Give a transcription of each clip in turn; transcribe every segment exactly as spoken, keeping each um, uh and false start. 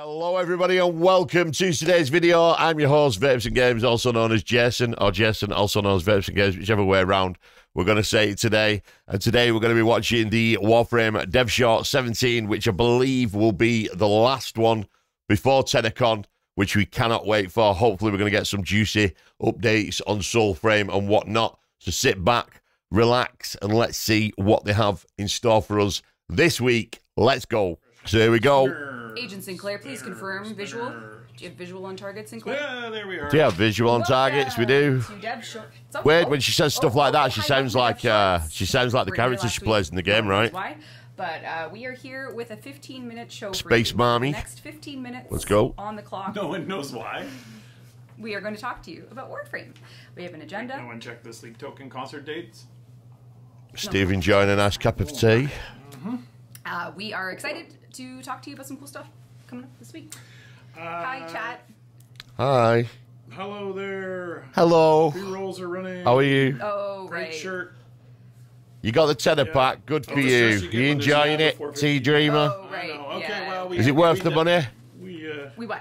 Hello everybody and welcome to today's video. I'm your host, Vapes and Games, also known as Jason, or Jason, also known as Vapes and Games, whichever way around we're going to say it today. And today we're going to be watching the Warframe Dev Short seventeen, which I believe will be the last one before TennoCon, which we cannot wait for. Hopefully we're going to get some juicy updates on Soulframe and whatnot. So sit back, relax, and let's see what they have in store for us this week. Let's go. So here we go. Agent Sinclair, please Spinner, confirm Spinner. visual. Do you have visual on target, Sinclair? Yeah, there we are. Do you have visual on targets? We do. Weird, when she says stuff like that, she sounds like uh, she sounds like the character she plays in the game, right? But uh, we are here with a fifteen minute show. Space mommy. Next fifteen minutes. Let's go. On the clock. No one knows why. We are going to talk to you about Warframe. We have an agenda. No one checked the Sleep Token concert dates. Steve enjoying a nice cup of tea. Mm-hmm. Uh, we are excited to talk to you about some cool stuff coming up this week. Uh, Hi, chat. Hi. Hello there. Hello. Pre-rolls are running. How are you? Oh, great. Great shirt. You got the tenner yeah. pack. Good for oh, you. You, you enjoying it, Tea Dreamer? Oh, right. Okay, yeah. well, we, Is it we, worth we, the money? We, uh, we what?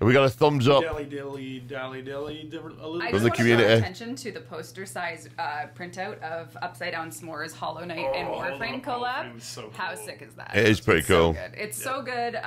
Have we got a thumbs up? Dally, dally, dally, dally, a little I just want to draw attention to the poster size uh, printout of Upside Down S'mores, Hollow Knight, oh, and Warframe collab. So cool. How sick is that? It is pretty it's cool. So it's yeah. so good. Um,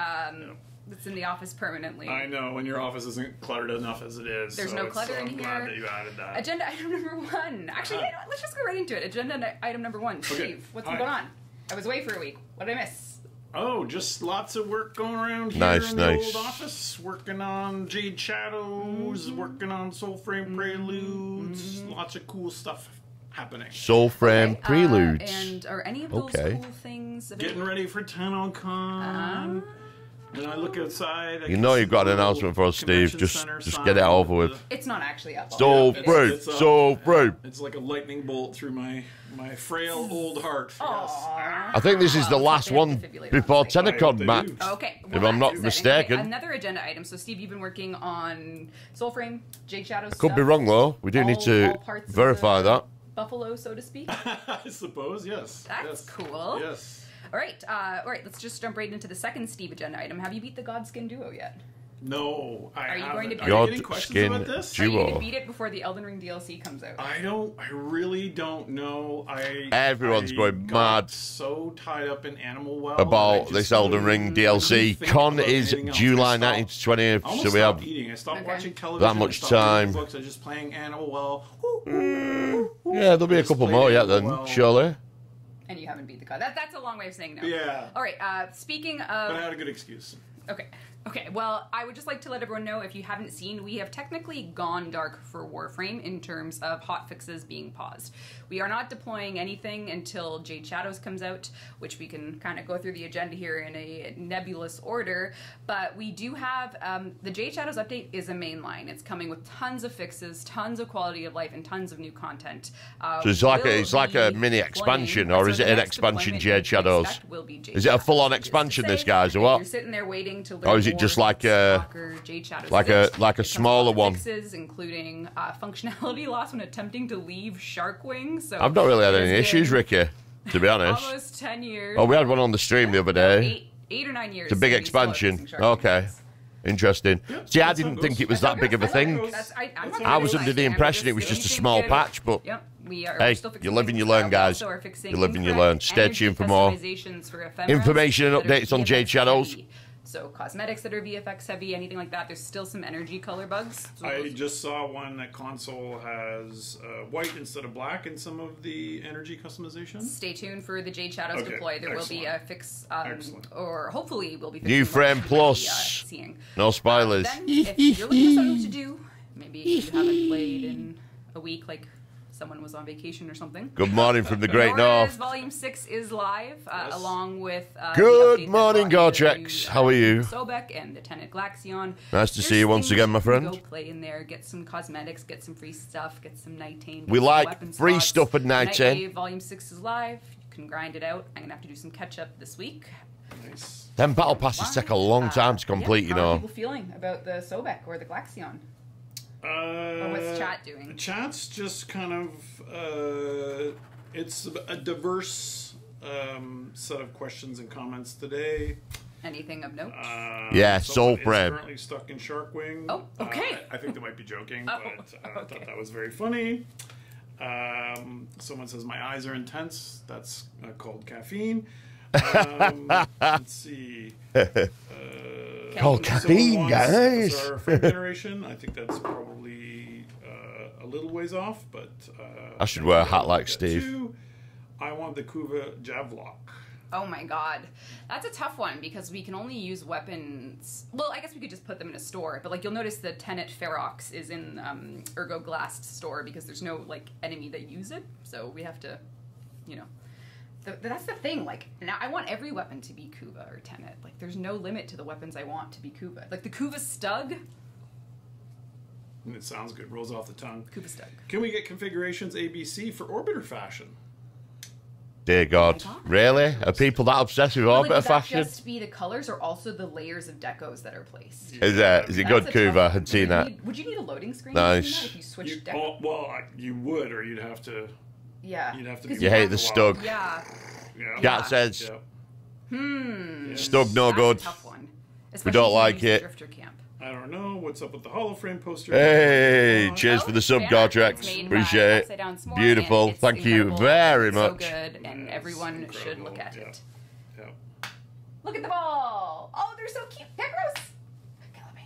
yeah. It's in the office permanently. I know, when your office isn't cluttered enough as it is. There's so no clutter so in here. Glad that you added that. Agenda item number one. Actually, uh-huh. you know what? Let's just go right into it. Agenda item number one. Okay. Steve, what's Hi. been going on? I was away for a week. What did I miss? Oh, just lots of work going around here nice, in nice. the old office, working on Jade Shadows, mm-hmm. working on Soulframe Preludes, mm-hmm. lots of cool stuff happening. Soulframe okay, Preludes. Uh, and are any of those okay. cool things available? Getting ready for TennoCon. Uh, When I look outside, I you know you've got an announcement for us, Steve. Just, just get it over with. It's not actually up. So brave, so brave. It's like a lightning bolt through my my frail old heart. I think this is the last one before TennoCon, Matt. Okay, if I'm not mistaken. Another agenda item. So, Steve, you've been working on Soulframe, Jade Shadows. I could be wrong though. We do need to verify that. Buffalo, so to speak. I suppose, yes. That's cool. Yes. All right, uh, all right. Let's just jump right into the second Steve agenda item. Have you beat the Godskin Duo yet? No, I Are you haven't. Going to beat Are you getting questions about this? Duo. Are you going to beat it before the Elden Ring D L C comes out? I don't. I really don't know. I everyone's I going mad. So tied up in Animal Well about this Elden Ring D L C. Con is July nineteenth to twentieth, so we have eating. I stopped okay. watching television. That much I time. Books. I was just playing Animal Well. Mm, yeah, there'll be I a couple more yet then, well. surely. And you haven't beat the god. That, that's a long way of saying no. Yeah. All right. Uh, speaking of... But I had a good excuse. Okay. Okay. Well, I would just like to let everyone know, if you haven't seen, we have technically gone dark for Warframe in terms of hotfixes being paused. We are not deploying anything until Jade Shadows comes out, which we can kind of go through the agenda here in a nebulous order. But we do have... Um, the Jade Shadows update is a mainline. It's coming with tons of fixes, tons of quality of life, and tons of new content. Uh, so it's like, a, it's like a mini expansion, or so is it an expansion, Jade Shadows? Jade is it a full-on expansion, this guy's, or what? You're sitting there waiting to learn or is it just like a like a like a smaller one, including uh, functionality loss when attempting to leave Shark Wing? So I've not really had any issues, Ricky, to be honest. Almost ten years. Oh, we had one on the stream the other day. Eight, eight or nine years. It's a big expansion. Okay, interesting. Yep, See, I didn't think it was that big of a thing. I, I was under the impression it was just a small patch, but. Yep. We are, hey, you live and you learn, guys. You live and you learn. Stay tuned for more information and updates on Jade Shadows. So cosmetics that are V F X heavy, anything like that. There's still some energy color bugs. So I just saw one that console has uh, white instead of black in some of the energy customization. Stay tuned for the Jade Shadows okay. deploy. There Excellent. will be a fix, um, or hopefully will be fixing new frame plus. Be, uh, no spoilers. Um, then if you're looking for something to do, maybe you haven't played in a week, like. Someone was on vacation or something. Good morning from the Great North. Volume six is live, uh, yes. along with... Uh, Good morning, Dartrex. How are you? Sobek and Lieutenant Glaxion. Nice to There's see you once again, my friend. Go play in there, get some cosmetics, get some free stuff, get some Nightane. We like free slots. stuff at Nightane. Nightane. Volume six is live. You can grind it out. I'm going to have to do some catch-up this week. Nice. Them battle passes One. take a long time uh, to complete, yeah, you know. How are people feeling about the Sobek or the Glaxion? Uh, or what's chat doing? Chat's just kind of, uh, it's a diverse um, set of questions and comments today. Anything of note? Uh, yeah, Soulframe. Currently stuck in Shark Wing. Oh, okay. Uh, I, I think they might be joking, oh, but I uh, okay. thought that was very funny. Um, someone says my eyes are intense. That's uh, called caffeine. Um, let's see. Uh, called caffeine, guys. Our frame generation. I think that's probably uh, a little ways off, but uh, I should wear a hat like Steve. Two. I want the Kuva Javlock. Oh my god. That's a tough one because we can only use weapons. Well, I guess we could just put them in a store, but like you'll notice the Tenet Ferox is in um, Ergo Glass store because there's no like enemy that use it. So we have to, you know, th that's the thing. Like now I want every weapon to be Kuva or Tenet. Like there's no limit to the weapons I want to be Kuva. Like the Kuva Stug. It sounds good. Rolls off the tongue. Kuva Stug. Can we get configurations A B C for Orbiter fashion? Dear God, oh really? Are people that obsessed with well, Orbiter like, fashion? Would that just be the colors or also the layers of decos that are placed? Is it, is it good, Kuva? I hadn't seen that. Need, would you need a loading screen nice. if you switched decos? Oh, well, I, you would, or you'd have to... Yeah. You'd have to be you hate the Stug. Yeah. yeah. Cat yeah. says... Yeah. Hmm. Yes. Stug no That's good. Tough one. We don't like it. Drifter camp. I don't know. What's up with the holoframe poster? Hey, oh, cheers no, for the sub, Dartrex. Appreciate it. Beautiful. Thank incredible. you very it's much. So good, and yes, everyone should look at yep. it. Yep. Look at the ball. Oh, they're so cute. They're gross.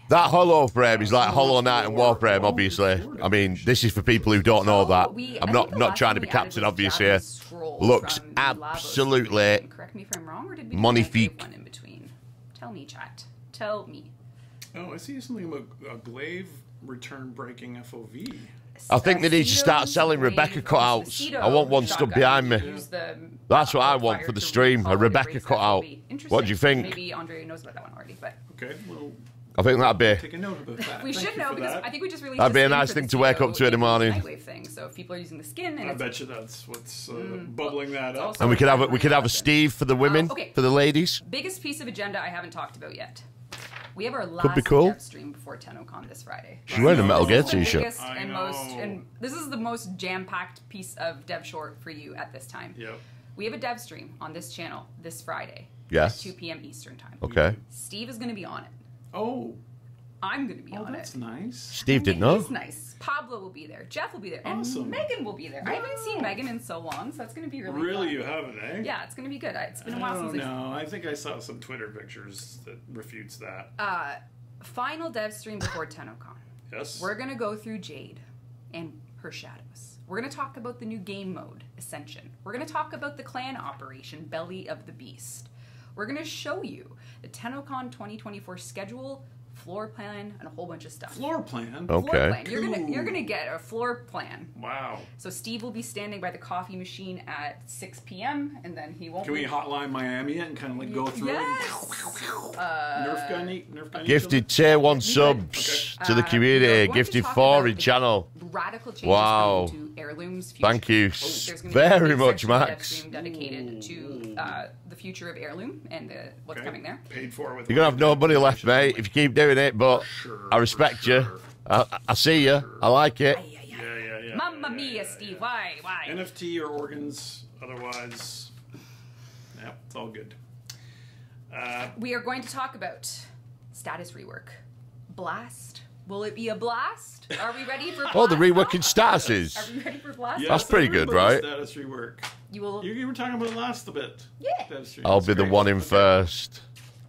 That holoframe is like Hollow Knight and Warframe, obviously. I mean, this is for people who don't know that. I'm not not trying to be Captain Obvious here. Looks absolutely magnifique. Tell me, chat. Tell me. Oh, I see something about a glaive return breaking F O V. I think they need to start selling Rebecca cutouts. I want one stuck behind me. Yeah. That's what I want for the stream, a Rebecca cutout. What do you think? Maybe Andre knows about that one already, but... Okay, well... I think that'd be... Take a note about that. We should know, because that. I think we just released That'd be a nice thing to wake up to in the morning. Nightwave thing, so if people are using the skin... And I bet you that's what's uh, mm, bubbling well, that up. And we could have a, we could have a Steve for the women, uh, okay. for the ladies. Biggest piece of agenda I haven't talked about yet. We have our last cool. stream before TennoCon this Friday. She's wearing a Metal Gear t-shirt. And most, and this is the most jam-packed piece of dev short for you at this time. Yep. We have a dev stream on this channel this Friday. Yes. At two P M Eastern time. Okay. Steve is going to be on it. Oh. I'm going to be oh, on that's it. that's nice. Steve didn't know. It's nice. Pablo will be there. Jeff will be there. Awesome. And Megan will be there. Wow. I haven't seen Megan in so long, so that's going to be really Really, fun. You haven't, eh? Yeah, it's going to be good. It's been a while since I... No, I think I saw some Twitter pictures that refutes that. Uh, final dev stream before TennoCon. Yes. We're going to go through Jade and her shadows. We're going to talk about the new game mode, Ascension. We're going to talk about the clan operation, Belly of the Beast. We're going to show you the TennoCon twenty twenty-four schedule, floor plan, and a whole bunch of stuff. Floor plan? Okay. Floor plan. You're going you're to get a floor plan. Wow. So Steve will be standing by the coffee machine at six P M, and then he won't... Can we Hotline Miami and kind of like go through yes. it? Uh, Nerf gunny? Nerf gunny? Gifted tier one subs okay. to the community. Uh, Gifted four in channel. Radical changes wow. to Heirloom's future. Thank you oh, very much, Max. Dedicated to... Uh, future of Heirloom and the, what's okay. coming there. Paid for with You're going to have no money left, mate, if you keep doing it, but sure, I respect sure. you. I, I see you. Sure. I like it. Yeah, yeah, yeah. yeah, yeah Mamma yeah, mia, yeah, Steve. Yeah. Why? Why? N F T or organs, otherwise, yeah, it's all good. Uh, we are going to talk about status rework. Blast. Will it be a blast? Are we ready for blast? Oh, the reworking statuses. Are we ready for blast? Yes, That's pretty good, right? Status rework. You will. You, you were talking about it last a bit. Yeah. I'll That's be great. the one in first.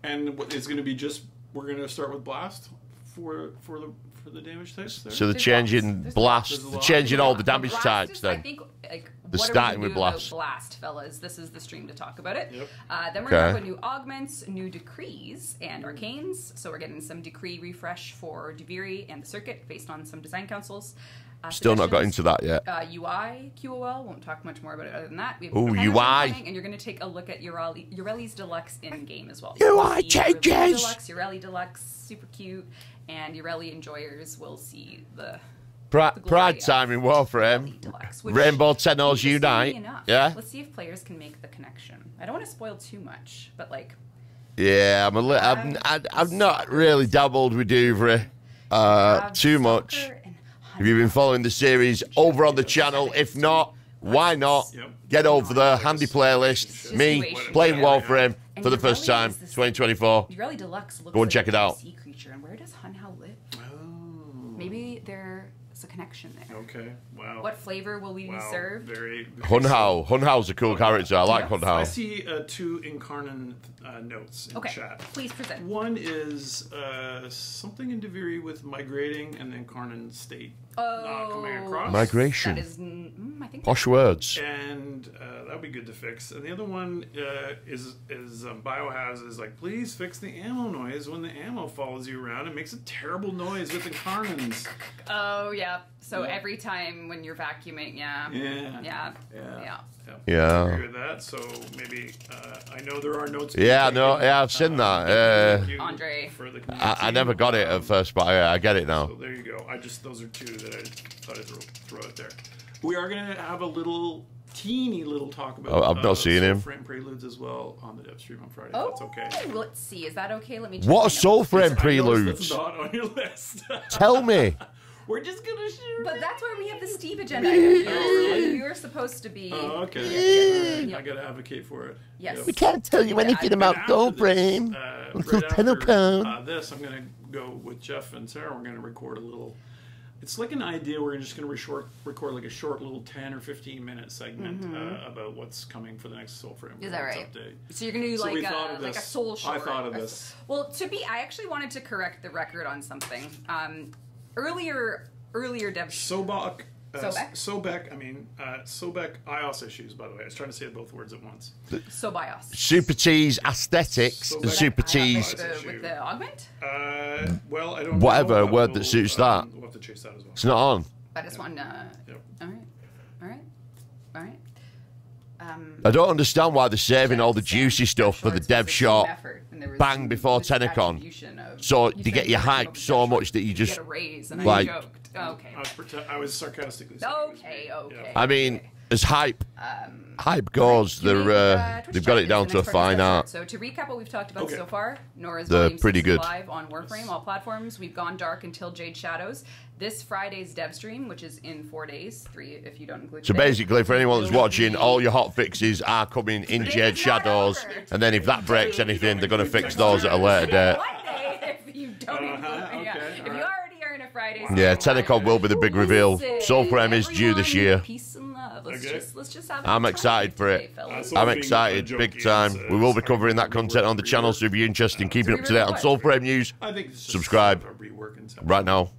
And it's going to be just we're going to start with blast for for the for the damage types. There? So they're changing blast, they're changing all the damage blast types. Is, then I think like, they're starting with blast. Blast, fellas. This is the stream to talk about it. Yep. Uh, then we're okay. going to go new augments, new decrees, and arcanes. So we're getting some decree refresh for Duviri and the circuit based on some design councils. Uh, Still not got into that yet. Uh, U I, Q O L, won't talk much more about it other than that. We have Ooh, U I! Coming, and you're going to take a look at Urelli, Urelli's Deluxe in-game as well. U I changes! Deluxe, Urelli Deluxe, super cute, and Urelli enjoyers will see the... Pra the Pride time in Warframe, Deluxe, Rainbow Tenors Unite, enough. yeah? Let's see if players can make the connection. I don't want to spoil too much, but like... Yeah, I'm a li I'm, I'm, I'm not really dabbled with Duviri uh, too much. If you've been following the series over on the channel, if not, why not? Get over the handy playlist. Me playing Warframe and for the first time, twenty twenty-four. Really deluxe. Looks Go and like check it out. Sea creature, and where does Hun-Hao live? Oh. Maybe there's a connection there. Okay. Wow. What flavor will we wow. be served? Very. very Hun-Hao. Hun-Hao's a cool Hun-Hao. character. I like yes. Hun-Hao. I see uh, two incarnon uh, notes in okay. chat. Please present. One is uh, something in Duviri with migrating and the incarnon state. Oh, uh, migration. That is, mm, I think Posh words. And uh, that would be good to fix. And the other one uh, is is um, Biohazard is like, please fix the ammo noise when the ammo follows you around. It makes a terrible noise with the incarnons. Oh yeah. So yeah. every time when you're vacuuming, yeah, yeah, yeah, yeah. yeah. yeah. I agree with that. So maybe uh, I know there are notes. Yeah, no, taken. yeah, I've seen uh, that. Uh, Andre, I, I never got it at first, but I, I get it now. So there you go. I just those are two that I thought I'd throw out there. We are going to have a little teeny little talk about. Oh, I've not uh, seen him. Soulframe Preludes as well on the dev stream on Friday. Oh, that's okay. Let's see. Is that okay? Let me. What are Soulframe Preludes? That's not on your list. Tell me. We're just gonna share. But that's where we have the Steve agenda. You're supposed to be. Oh, okay. Yeah. I gotta advocate for it. Yes. Yep. We can't tell you yeah, anything I, about Soulframe uh, until right TennoCon. Uh, this, I'm gonna go with Jeff and Sarah. We're gonna record a little. It's like an idea. We're just gonna re short, record like a short little ten or fifteen minute segment mm-hmm. uh, about what's coming for the next Soulframe. Is that right? Update. So you're gonna do so like, a, like a soul short. I thought of this. Well, to be, I actually wanted to correct the record on something. Um, Earlier, earlier dev. Sobek, uh, Sobek. Sobek. I mean, uh, Sobek. I O S issues. By the way, I was trying to say both words at once. Sobios. Super cheese aesthetics. Sobek and super cheese. With the, with the augment. Uh, well, I don't. Whatever know, a word we'll, that suits um, that. We'll have to chase that as well. It's not on. I just want. Uh, yep. All right. All right. All right. Um, I don't understand why they're saving all the juicy stuff for the dev shot bang before TennoCon, so they get you hyped so much that you just like. Okay. I was, I was sarcastically. Okay. Okay. I mean, as hype um, hype goes, they're uh, they've got it down to a fine art. So to recap what we've talked about so far, Nora's volume six is live on Warframe, all platforms. We've gone dark until Jade Shadows. This Friday's dev stream, which is in four days, three if you don't include. So today. Basically, for anyone that's watching, all your hot fixes are coming in Jade Shadows, and then if that breaks anything, they're going to fix those at a later date. If you don't include, uh, okay, yeah. If you already are in a Friday. Yeah, TennoCon will be the big reveal. Soulframe is due this year. Peace and love. Let's okay. just, let's just have I'm excited for it. Uh, so I'm excited, big time. Uh, we will be covering that content on the channel, so if you're interested in keeping up to date on Soulframe news, subscribe right now.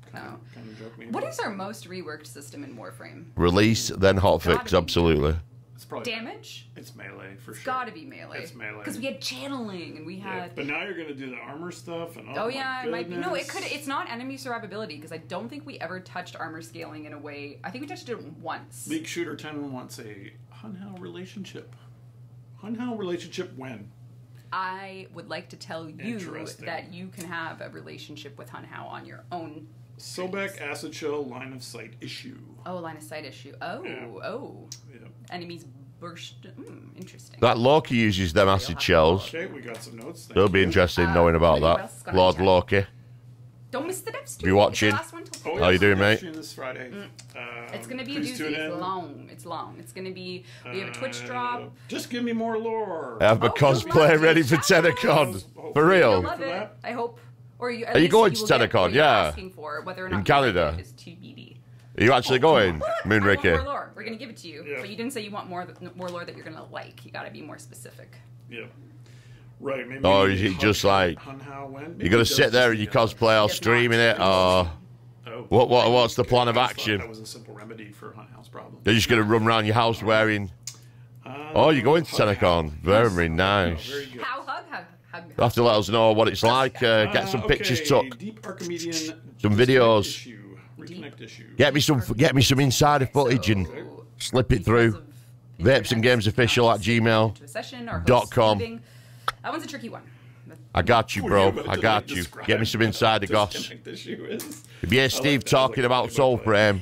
What is our most reworked system in Warframe? Release, then hotfix, absolutely. It's probably damage? It's melee, for sure. It's gotta be melee. It's melee. Because we had channeling, and we had... Yeah, but now you're gonna do the armor stuff, and all that. Oh, yeah, it might be... No, it could... It's not enemy survivability, because I don't think we ever touched armor scaling in a way... I think we touched it once. League Shooter ten wants a Hun-Hao relationship. Hun-Hao relationship when? I would like to tell you that you can have a relationship with Hun-Hao on your own... Sobek acid shell line of sight issue. Oh, line of sight issue. Oh, yeah. oh. Yeah. Enemies burst. Mm, interesting. That Loki uses them acid shells. Okay, we got some notes. Thank They'll you. be interested in knowing uh, about that. Lord check. Loki. Don't miss the depth. You watching? Oh, how you doing, mate? This Friday. Mm. Um, it's gonna be a doozy. It's long. It's long. It's gonna be. We have a Twitch drop. Uh, just give me more lore. I have a oh, cosplay ready for TennoCon. For real. I love it. I hope. Or you, Are you going you to TennoCon? Yeah. For, whether or not in Canada. Is T B D. Are you actually oh, going, Moon Ricky? More lore. We're going to give it to you. Yeah. But you didn't say you want more more lore that you're going to like. You got to be more specific. Yeah. Right. Maybe oh, is it just like, you're going to sit there and you cosplay or streaming it? Or oh, what, what, what's the plan of action? That was a simple remedy for Hun-Hao's problem. You're just going to run around your house wearing... Um, oh, you're going to TennoCon. Very, very nice. How hug hug? You'll have to let us know what it's like. Uh, get some uh, okay. pictures took. Some videos. Issue. Issue. Get me some get me some insider footage so, and slip it through. Vapes and Games official at gmail dot com. That one's a tricky one. I got you, bro. I got you. Get me some insider goss. If you hear Steve talking about Soulframe,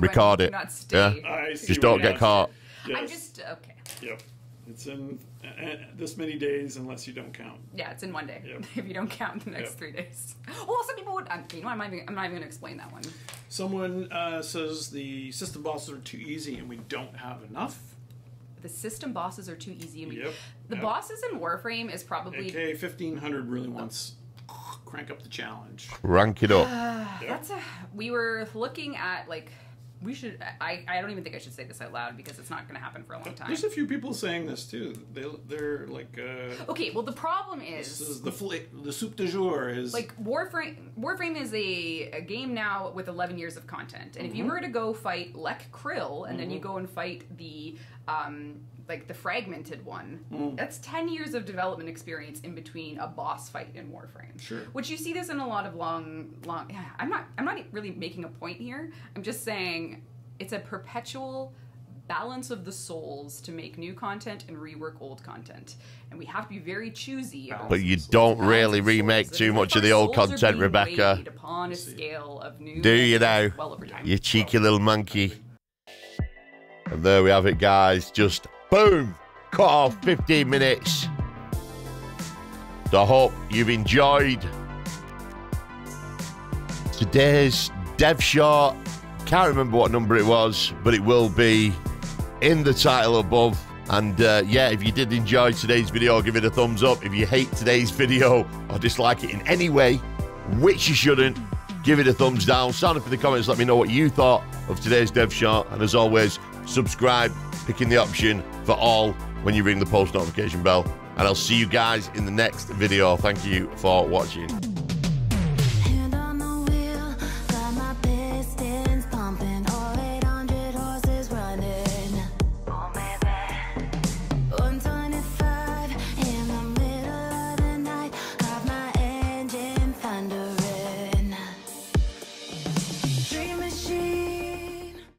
record it. Yeah. Just don't get caught. I just okay. Yep. It's in uh, this many days unless you don't count. Yeah, it's in one day. Yep. If you don't count the next yep. three days. Well, some people would, um, you know, I'm not even, I'm not even going to explain that one. Someone uh, says the system bosses are too easy and we don't have enough. the system bosses are too easy. I mean, yep. The yep. bosses in Warframe is probably... Okay, fifteen hundred really wants... Crank up the challenge. Crank it up. Uh, yep. That's a, we were looking at, like... We should. I. I don't even think I should say this out loud because it's not going to happen for a long time. There's a few people saying this too. They. They're like. Uh, okay. Well, the problem is. This is the fl the soup du jour is. Like Warframe. Warframe is a, a game now with eleven years of content, and mm-hmm. if you were to go fight Lek Krill, and mm-hmm. then you go and fight the, um, like the fragmented one, mm. that's ten years of development experience in between a boss fight in Warframe. Sure. Which you see this in a lot of long, long. I'm not. I'm not really making a point here. I'm just saying. It's a perpetual balance of the souls to make new content and rework old content. And we have to be very choosy. About but you don't really remake too much of the old content, Rebecca. Upon a scale of new Do you know? Well over time. You cheeky little monkey. And there we have it, guys. Just boom! Cut off fifteen minutes. So I hope you've enjoyed today's Dev Short. Can't remember what number it was, but it will be in the title above. And uh, yeah, if you did enjoy today's video, give it a thumbs up. If you hate today's video or dislike it in any way, which you shouldn't, give it a thumbs down. Sign up in the comments, let me know what you thought of today's Dev Short. And as always, subscribe, picking the option for all when you ring the post notification bell. And I'll see you guys in the next video. Thank you for watching.